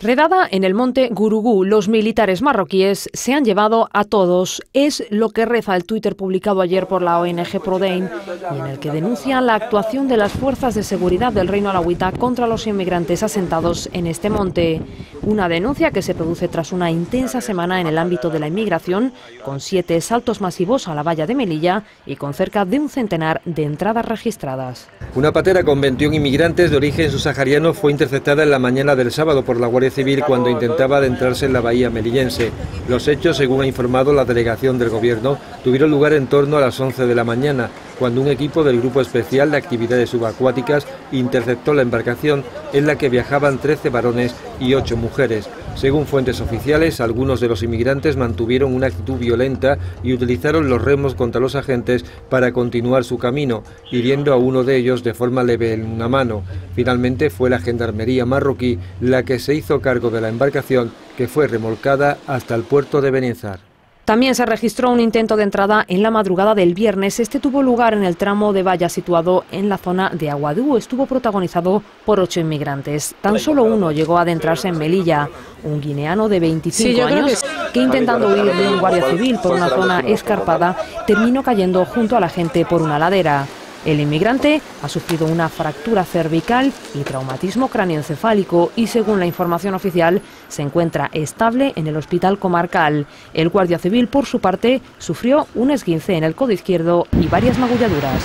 Redada en el monte Gurugú, los militares marroquíes se han llevado a todos. Es lo que reza el Twitter publicado ayer por la ONG Prodein, y en el que denuncia la actuación de las fuerzas de seguridad del Reino Alauita contra los inmigrantes asentados en este monte. Una denuncia que se produce tras una intensa semana en el ámbito de la inmigración, con 7 saltos masivos a la valla de Melilla y con cerca de un centenar de entradas registradas. Una patera con 21 inmigrantes de origen subsahariano fue interceptada en la mañana del sábado por la Guardia Civil cuando intentaba adentrarse en la bahía melillense. Los hechos, según ha informado la delegación del Gobierno, tuvieron lugar en torno a las 11 de la mañana, cuando un equipo del Grupo Especial de Actividades Subacuáticas interceptó la embarcación en la que viajaban 13 varones y 8 mujeres. Según fuentes oficiales, algunos de los inmigrantes mantuvieron una actitud violenta y utilizaron los remos contra los agentes para continuar su camino, hiriendo a uno de ellos de forma leve en una mano. Finalmente fue la Gendarmería Marroquí la que se hizo cargo de la embarcación, que fue remolcada hasta el puerto de Beni Enzar. También se registró un intento de entrada en la madrugada del viernes. Este tuvo lugar en el tramo de valla situado en la zona de Aguadú. Estuvo protagonizado por 8 inmigrantes. Tan solo uno llegó a adentrarse en Melilla, un guineano de 25 años que, intentando huir de un guardia civil por una zona escarpada, terminó cayendo junto a la gente por una ladera. El inmigrante ha sufrido una fractura cervical y traumatismo cráneoencefálico y, según la información oficial, se encuentra estable en el hospital comarcal. El guardia civil, por su parte, sufrió un esguince en el codo izquierdo y varias magulladuras.